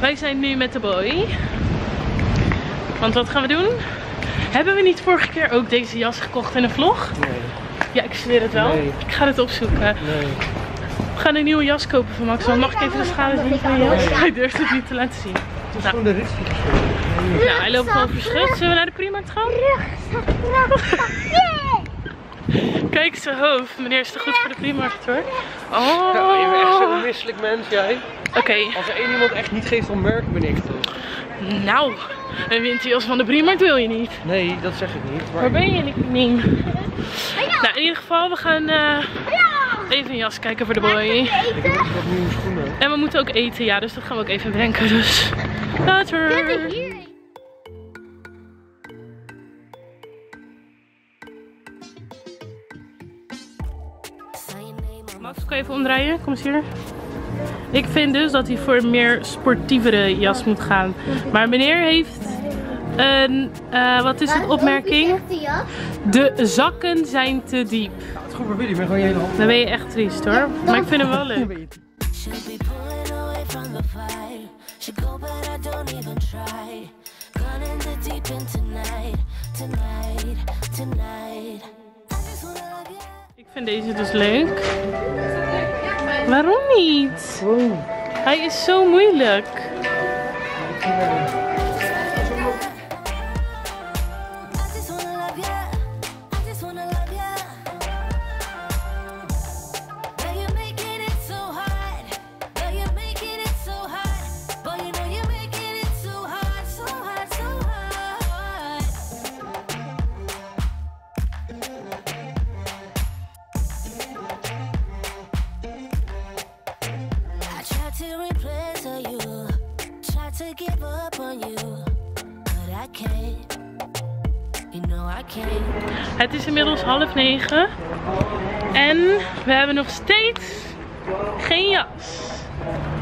Wij zijn nu met de boy. Want wat gaan we doen? Hebben we niet vorige keer ook deze jas gekocht in een vlog? Nee. Ja, ik zweer het wel. Nee. Ik ga het opzoeken. Nee. We gaan een nieuwe jas kopen van Max. Mag ik even de schade zien van je jas? Hij durft het niet te laten zien. Het is gewoon de rugzak. Ja, hij loopt gewoon verschut. Zullen we naar de Primarkt gaan? Kijk zijn hoofd. Meneer is te goed voor de Primarkt hoor. Oh. Ja, je bent echt zo'n misselijk mens jij. Oké. Als er één iemand echt niet geeft dan merk ik me niks toch? Nou, een winterjas van de Primarkt wil je niet. Nee, dat zeg ik niet. Waar ben je niet? Nou, in ieder geval, we gaan even een jas kijken voor de boy. Ik moet wat nieuwe schoenen. En we moeten ook eten, ja, dus dat gaan we ook even bedenken. Dus later! Max, kan je even omdraaien? Kom eens hier. Ik vind dus dat hij voor een meer sportievere jas moet gaan. Maar meneer heeft een, wat is het opmerking? De zakken zijn te diep. Nou, het is goed voor Willy, ik ben gewoon je hele hand. Dan ben je echt triest hoor. Maar ik vind hem wel leuk. Ik vind deze dus leuk. Waarom niet? Wow. Hij is zo moeilijk. Het is inmiddels 20:30 en we hebben nog steeds geen jas.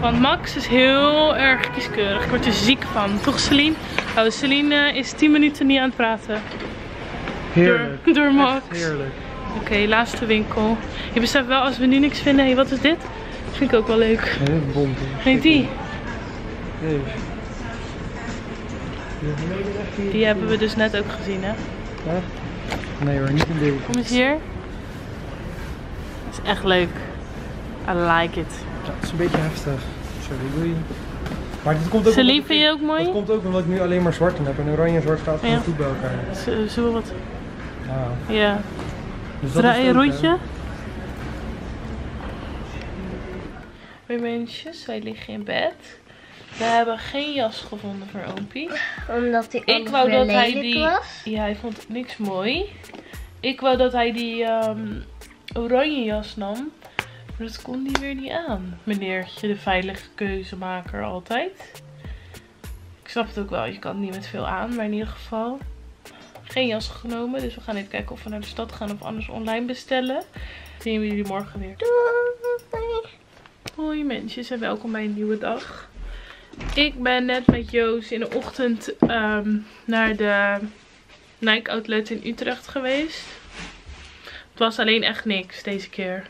Want Max is heel erg kieskeurig. Ik word er ziek van. Toch Celine? Oh, Celine is 10 minuten niet aan het praten. Heerlijk. Door Max. Heerlijk. Oké, laatste winkel. Je beseft wel als we nu niks vinden. Hé, wat is dit? Dat vind ik ook wel leuk. Nee, bom. Nee, die. Nee. Die hebben we dus net ook gezien, hè? Ja? Nee hoor, niet in deel. Kom eens hier. Het is echt leuk. I like it. Ja, het is een beetje heftig. Sorry, doei. Maar dit komt ook... Celine, vind je ook mooi? Het komt ook omdat ik nu alleen maar zwart heb. En oranje en zwart gaat gewoon goed bij elkaar. Zullen we wat... Ja. Ja. Dus draai een rondje. Mijn mensjes, wij liggen in bed. We hebben geen jas gevonden voor Oompie. Omdat hij anders weer lelijk was? Ja, hij vond niks mooi. Ik wou dat hij die oranje jas nam. Maar dat kon hij weer niet aan. Meneertje, de veilige keuzemaker altijd. Ik snap het ook wel, je kan het niet met veel aan. Maar in ieder geval geen jas genomen. Dus we gaan even kijken of we naar de stad gaan of anders online bestellen. Zien we jullie morgen weer. Doei! Hoi mensen en welkom bij een nieuwe dag. Ik ben net met Joost in de ochtend naar de Nike Outlet in Utrecht geweest. Het was alleen echt niks deze keer.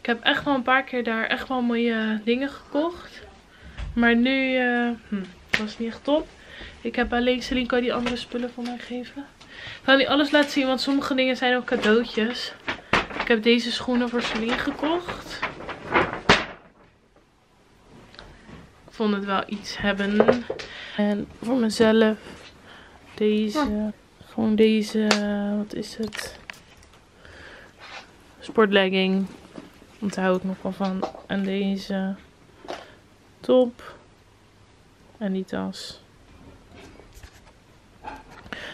Ik heb echt wel een paar keer daar echt wel mooie dingen gekocht. Maar nu was het niet echt top. Ik heb alleen Celine, kan je die andere spullen van mij geven? Ik ga niet alles laten zien, want sommige dingen zijn ook cadeautjes. Ik heb deze schoenen voor Celine gekocht. Ik vond het wel iets hebben. En voor mezelf deze, gewoon deze, wat is het? Sportlegging. Onthoud ik nog wel van. En deze top. En die tas.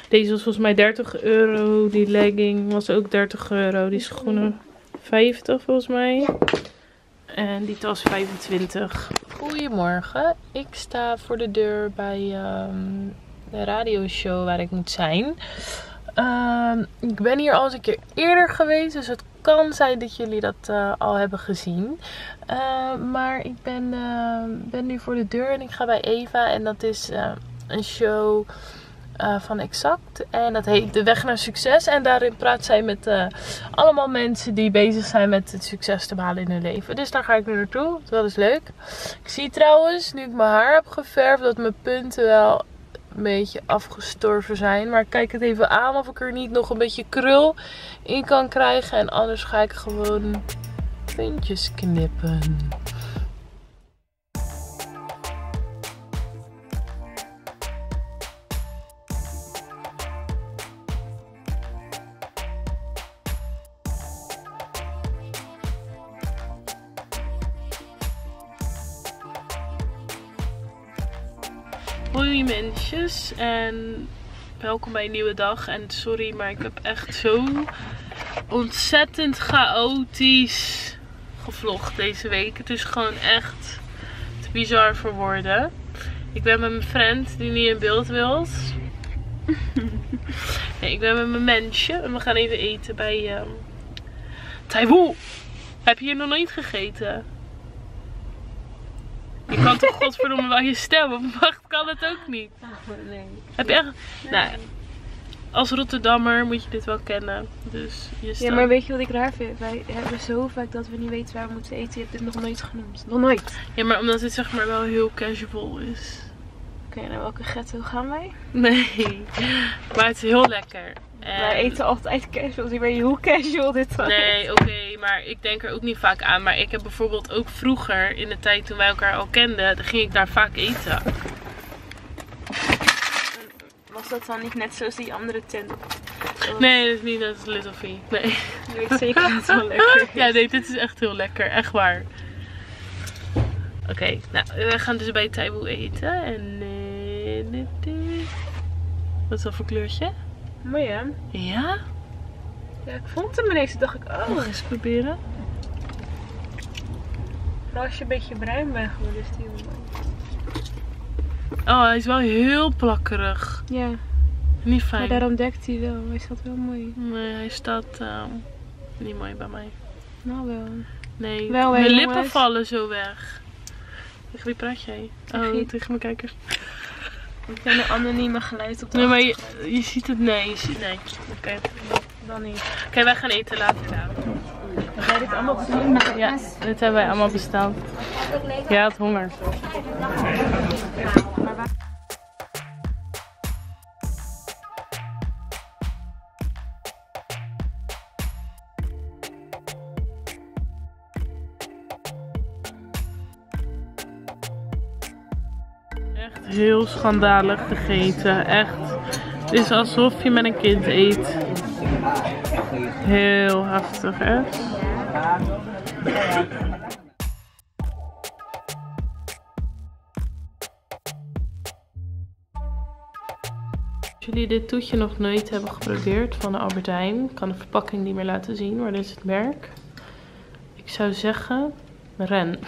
Deze was volgens mij €30. Die legging was ook €30. Die schoenen 50 volgens mij. En die tas 25. Goedemorgen, ik sta voor de deur bij de radioshow waar ik moet zijn. Ik ben hier al eens een keer eerder geweest, dus het kan zijn dat jullie dat al hebben gezien. Maar ik ben nu voor de deur en ik ga bij Eva en dat is een show van Exact. En dat heet De Weg naar Succes. En daarin praat zij met allemaal mensen die bezig zijn met het succes te behalen in hun leven. Dus daar ga ik nu naartoe. Dat is leuk. Ik zie trouwens, nu ik mijn haar heb geverfd, dat mijn punten wel een beetje afgestorven zijn. Maar ik kijk het even aan of ik er niet nog een beetje krul in kan krijgen. En anders ga ik gewoon puntjes knippen. Hoi mensjes en welkom bij een nieuwe dag. En sorry, maar ik heb echt zo ontzettend chaotisch gevlogd deze week. Het is gewoon echt te bizar voor woorden. Ik ben met mijn friend die niet in beeld wilt. Nee, ik ben met mijn mensje en we gaan even eten bij Taïwoe. Heb je hier nog nooit gegeten? Je kan toch godverdomme wel je stem op macht, kan het ook niet. Oh, nee. Heb je echt... Nee. Nou, als Rotterdammer moet je dit wel kennen. Dus je stem. Ja, maar weet je wat ik raar vind? Wij hebben zo vaak dat we niet weten waar we moeten eten. Je hebt dit nog nooit genoemd. Nog nooit. Ja, maar omdat dit zeg maar wel heel casual is. Oké, naar welke ghetto gaan wij? Nee. Maar het is heel lekker. En... wij eten altijd casual. Ik weet niet hoe casual dit was. Nee, oké, maar ik denk er ook niet vaak aan. Maar ik heb bijvoorbeeld ook vroeger, in de tijd toen wij elkaar al kenden, dan ging ik daar vaak eten. Was dat dan niet net zoals die andere tent? Was... nee, dat is niet. Dat is Little V. Nee. Ik weet zeker dat het wel lekker is. Ja, nee, dit is echt heel lekker. Echt waar. Oké, nou, we gaan dus bij Taïwoe eten. En wat is dat voor kleurtje? Mooi hè? Ja? Ja, ik vond hem ineens. Dacht ik, oh. Mag ik eens proberen? Nou, als je een beetje bruin bent geworden, is die heel mooi. Oh, hij is wel heel plakkerig. Ja. Niet fijn. Maar daarom dekt hij wel. Hij staat wel mooi. Nee, hij staat niet mooi bij mij. Nou wel. Nee, wel, mijn lippen jongens. Vallen zo weg. Tegen wie praat jij? Oh, tegen mijn kijkers. Ik ken een anonieme geluid op de nee, maar je ziet het. Nee, je ziet... nee. Oké. Dan niet. Oké, wij gaan eten later. Hebben wij dit allemaal besteld? Ja, dit hebben wij allemaal besteld. Ja, het honger. Heel schandalig gegeten, echt. Het is alsof je met een kind eet. Heel heftig, hè? Als jullie dit toetje nog nooit hebben geprobeerd van de Albert Heijn, ik kan de verpakking niet meer laten zien, maar dit is het merk. Ik zou zeggen, ren.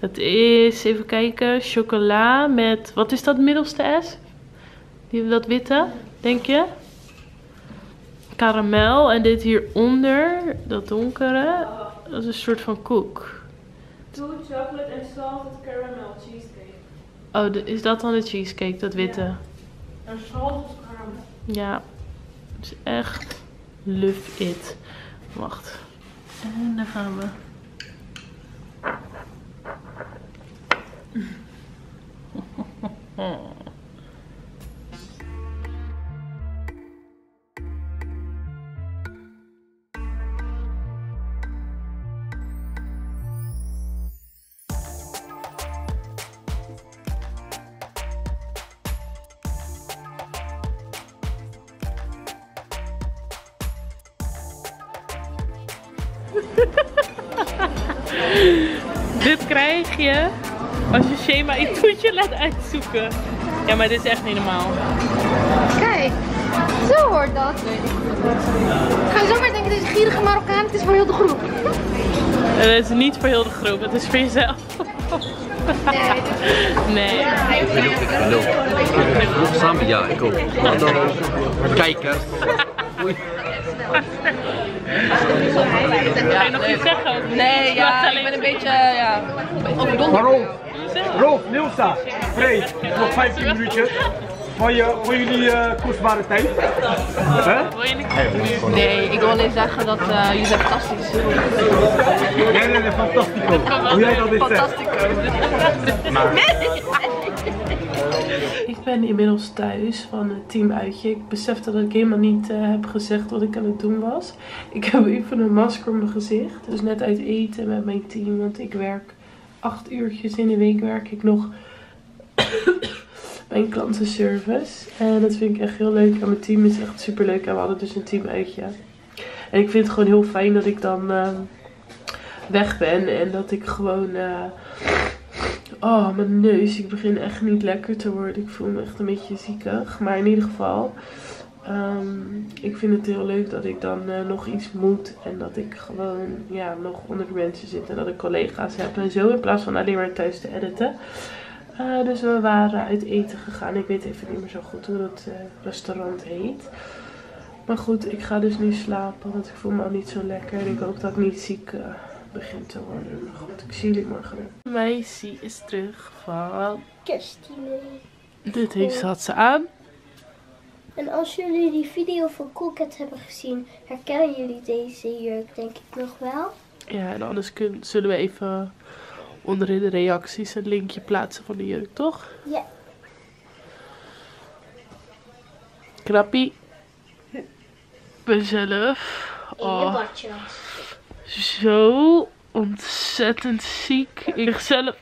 Het is, even kijken, chocola met, wat is dat middelste S? Die, dat witte, denk je? Karamel en dit hieronder, dat donkere, dat is een soort van koek. Two chocolate and salted caramel cheesecake. Oh, is dat dan de cheesecake, dat witte? Ja, en salted caramel. Ja, het is echt love it. Wacht, en daar gaan we. Dit krijg je als je Shema het toetje laat uitzoeken. Ja, maar dit is echt niet normaal. Kijk, zo hoort dat. Ik ga zo maar denken, deze gierige Marokkaan, het is voor heel de groep. Het is niet voor heel de groep, het is voor jezelf. Nee. Hallo. Ik hoop samen, ja, ik ook. Kijkers. Ga je nog iets zeggen? Nee, ja, ik ben een beetje, ja, overdonderd. Waarom? Rolf, Nilsa, Freek, nog 15 minuutjes. Voor jullie kostbare tijd. Nee, ik wil alleen zeggen dat jullie zijn fantastisch. Nee, fantastico. Hoe jij dat dit zegt. Fantastico. Maar... Ik ben inmiddels thuis van het teamuitje. Ik besefte dat ik helemaal niet heb gezegd wat ik aan het doen was. Ik heb even een masker op mijn gezicht. Dus net uit eten met mijn team. Want ik werk 8 uurtjes in de week. Werk ik nog... mijn klantenservice. En dat vind ik echt heel leuk. En mijn team is echt super leuk. En we hadden dus een teamuitje. En ik vind het gewoon heel fijn dat ik dan weg ben. En dat ik gewoon... Oh, mijn neus. Ik begin echt niet lekker te worden. Ik voel me echt een beetje ziekig. Maar in ieder geval... ik vind het heel leuk dat ik dan nog iets moet. En dat ik gewoon ja, nog onder de mensen zit. En dat ik collega's heb en zo. In plaats van alleen maar thuis te editen. Dus we waren uit eten gegaan. Ik weet even niet meer zo goed hoe dat restaurant heet. Maar goed, ik ga dus nu slapen. Want ik voel me al niet zo lekker. En ik hoop dat ik niet ziek begint te worden. Maar goed, ik zie jullie morgen weer. Meisje is terug van... kerstdiner. Dit heeft ze aan. En als jullie die video van Coolcat hebben gezien, herkennen jullie deze jurk denk ik nog wel. Ja, en anders zullen we even... onder in de reacties een linkje plaatsen van de jurk, toch? Ja. Krappie. Mezelf. Oh. Zo ontzettend ziek. Ik zelf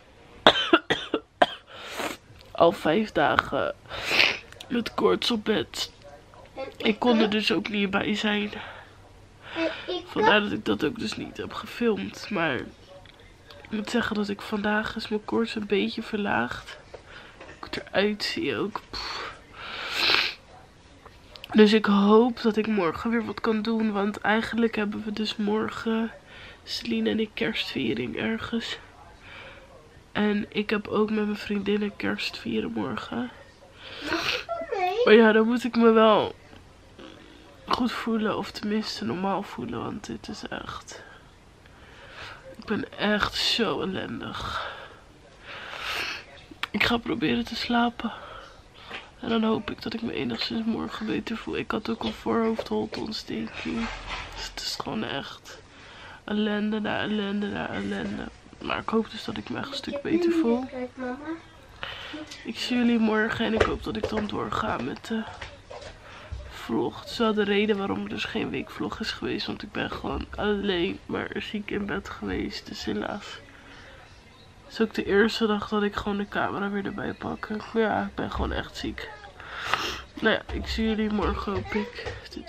al 5 dagen met koorts op bed. Ik kon er dus ook niet bij zijn. Vandaar dat ik dat ook dus niet heb gefilmd, maar... ik moet zeggen dat ik vandaag is mijn koorts een beetje verlaagd. Hoe ik eruit zie ook. Dus ik hoop dat ik morgen weer wat kan doen. Want eigenlijk hebben we dus morgen Celina en ik kerstviering ergens. En ik heb ook met mijn vriendinnen kerstvieren morgen. Maar ja, dan moet ik me wel goed voelen. Of tenminste normaal voelen. Want dit is echt... ik ben echt zo ellendig. Ik ga proberen te slapen. En dan hoop ik dat ik me enigszins morgen beter voel. Ik had ook een voorhoofdholtontsteking. Dus het is gewoon echt ellende na ellende na ellende. Maar ik hoop dus dat ik me echt een stuk beter voel. Ik zie jullie morgen en ik hoop dat ik dan doorga met de vlog. Dat is wel de reden waarom er dus geen weekvlog is geweest. Want ik ben gewoon alleen maar ziek in bed geweest. Dus helaas. Het is ook de eerste dag dat ik gewoon de camera weer erbij pak. Ja, ik ben gewoon echt ziek. Nou ja, ik zie jullie morgen hoop ik. Doei.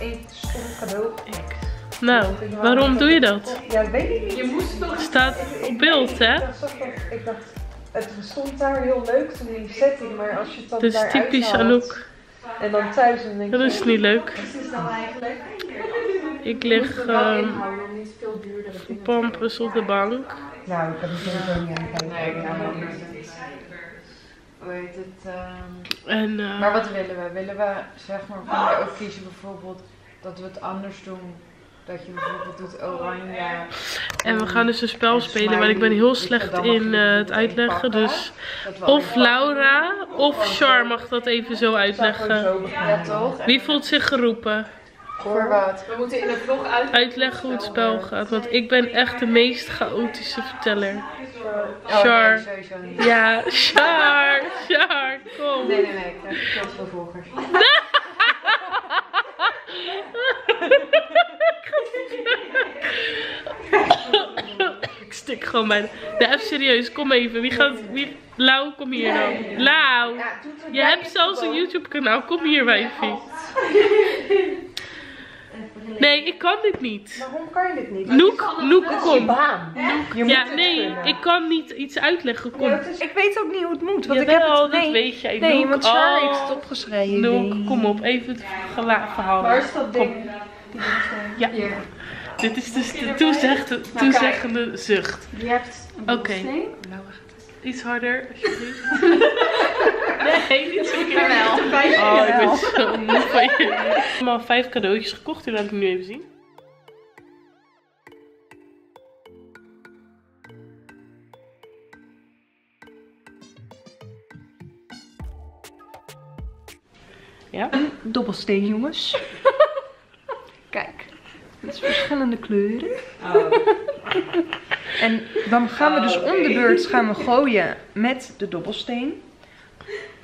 Eén stom cadeau. Nou, waarom doe je dat? Ja, weet ik niet. Je moest toch... staat op beeld, hè? Ik dacht, het stond daar heel leuk toen in die setting, maar als je het dan daaruit haalt... dat is typisch Anouk. En dan thuis en denk ik... dat is niet leuk. Ik lig pampers op de bank. Nou, ik heb het niet aan. Hoe heet het? En, maar wat willen we? Willen we zeg maar ook kiezen bijvoorbeeld dat we het anders doen? Dat je bijvoorbeeld doet oranje. En we gaan dus een spel spelen, maar ik ben heel slecht in het uitleggen. Dus of Laura of Char mag dat even zo uitleggen. Wie voelt zich geroepen? Voorwaarts. We moeten in de vlog uitleggen hoe het spel gaat. Want ik ben echt de meest chaotische verteller. Char. Oh, nee, ja, Char. Char, kom. Nee. Ik heb veel volgers. Ik stik gewoon bijna. Nee, even serieus. Kom even. Wie gaat... wie... Lau, kom hier dan. Lau. Je hebt zelfs een YouTube kanaal. Kom hier, wijfie. Nee, ik kan dit niet. Waarom kan je dit niet? Noek, kom. Ja, nee, ik kan niet iets uitleggen. Kom. Ja, ik weet ook niet hoe het moet. Want ja, ik heb het... nee, dat weet jij. Nee, want Char heeft het opgeschreven. Noek, kom op. Even het verhaal. Waar is dat ding? Ja. Hier. Dit is dus de toezeggende zucht. Je hebt een steen. Oké. Iets harder, alsjeblieft. Nee, niet zo keer wel. Oh, ik ben zo moe van je. Ik heb allemaal 5 cadeautjes gekocht, die laat ik nu even zien. Ja? Een dobbelsteen, jongens. Kijk, het is verschillende kleuren. Oh. En dan gaan we dus om de beurt gaan we gooien met de dobbelsteen.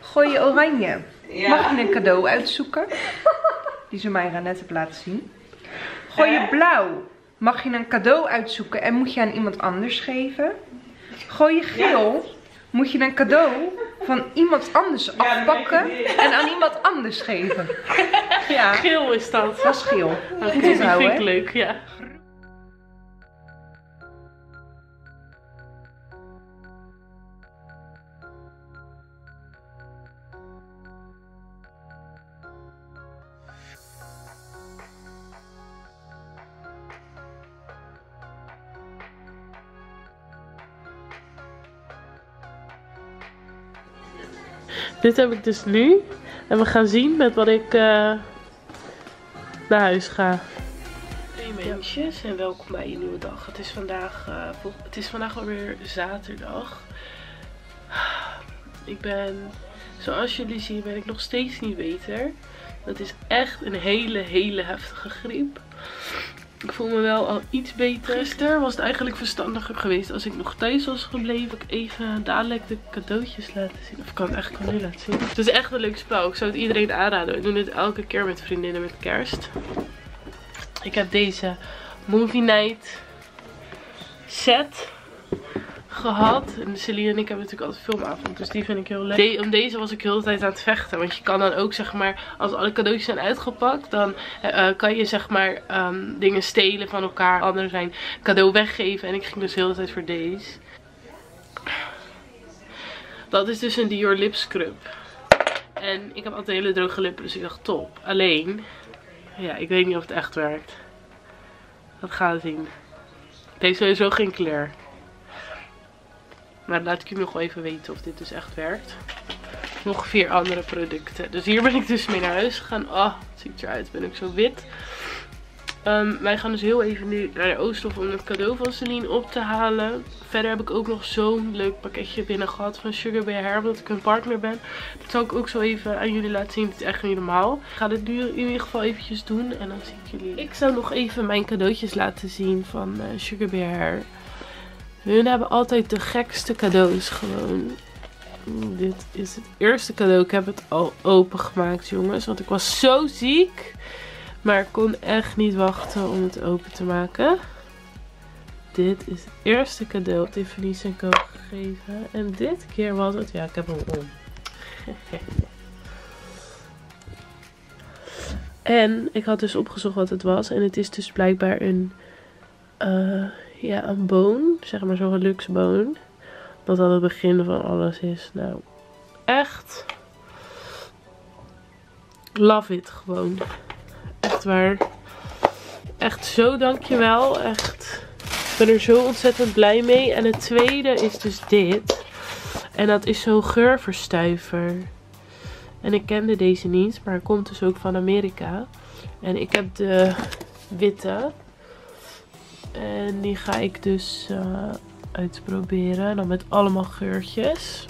Gooi je oranje. Ja. Mag je een cadeau uitzoeken? Die ze mij net hebben laten zien. Gooi je blauw. Mag je een cadeau uitzoeken en moet je aan iemand anders geven? Gooi je geel. Moet je een cadeau van iemand anders afpakken en aan iemand anders geven. Ja. Geel is dat. Dat was geel. Dat vind ik leuk, ja. Dit heb ik dus nu. En we gaan zien met wat ik naar huis ga. Hey meisjes en welkom bij een nieuwe dag. Het is vandaag, alweer zaterdag. Ik ben, zoals jullie zien, ben ik nog steeds niet beter. Dat is echt een hele heftige griep. Ik voel me wel al iets beter. Gisteren was het eigenlijk verstandiger geweest als ik nog thuis was gebleven. Ik even dadelijk de cadeautjes laten zien. Of ik kan het eigenlijk al nu laten zien. Het is echt een leuk spel. Ik zou het iedereen aanraden. We doen het elke keer met vriendinnen met kerst. Ik heb deze Movie Night set gehad. En Celina en ik hebben natuurlijk altijd filmavond. Dus die vind ik heel leuk. Om deze was ik heel de tijd aan het vechten. Want je kan dan ook, zeg maar, als alle cadeautjes zijn uitgepakt. Dan kan je, zeg maar, dingen stelen van elkaar. Anderen zijn cadeau weggeven. En ik ging dus heel de tijd voor deze. Dat is dus een Dior lip scrub. En ik heb altijd hele droge lippen. Dus ik dacht top. Alleen, ja, ik weet niet of het echt werkt. Dat gaan we zien. Het heeft sowieso geen kleur. Maar laat ik jullie nog wel even weten of dit dus echt werkt. Nog 4 andere producten. Dus hier ben ik dus mee naar huis gegaan. Oh, het ziet eruit. Ben ik zo wit. Wij gaan dus heel even nu naar de Oosthof om het cadeau van Celine op te halen. Verder heb ik ook nog zo'n leuk pakketje binnen gehad van Sugar Bear Hair. Omdat ik hun partner ben. Dat zal ik ook zo even aan jullie laten zien. Het is echt niet normaal. Ik ga dit nu in ieder geval eventjes doen. En dan zie ik jullie. Ik zou nog even mijn cadeautjes laten zien van Sugar Bear Hair. Hun hebben altijd de gekste cadeaus gewoon. Dit is het eerste cadeau. Ik heb het al opengemaakt, jongens. Want ik was zo ziek. Maar ik kon echt niet wachten om het open te maken. Dit is het eerste cadeau. Tiffany's en Co gegeven. En dit keer was het... Ja, ik heb hem om. En ik had dus opgezocht wat het was. En het is dus blijkbaar een... ja, een boon. Zeg maar zo'n luxe boon. Dat dat het begin van alles is. Nou, echt. Love it gewoon. Echt waar. Echt zo, dankjewel. Echt. Ik ben er zo ontzettend blij mee. En het tweede is dus dit. En dat is zo'n geurverstuiver. En ik kende deze niet. Maar hij komt dus ook van Amerika. En ik heb de witte. En die ga ik dus uitproberen. Dan met allemaal geurtjes.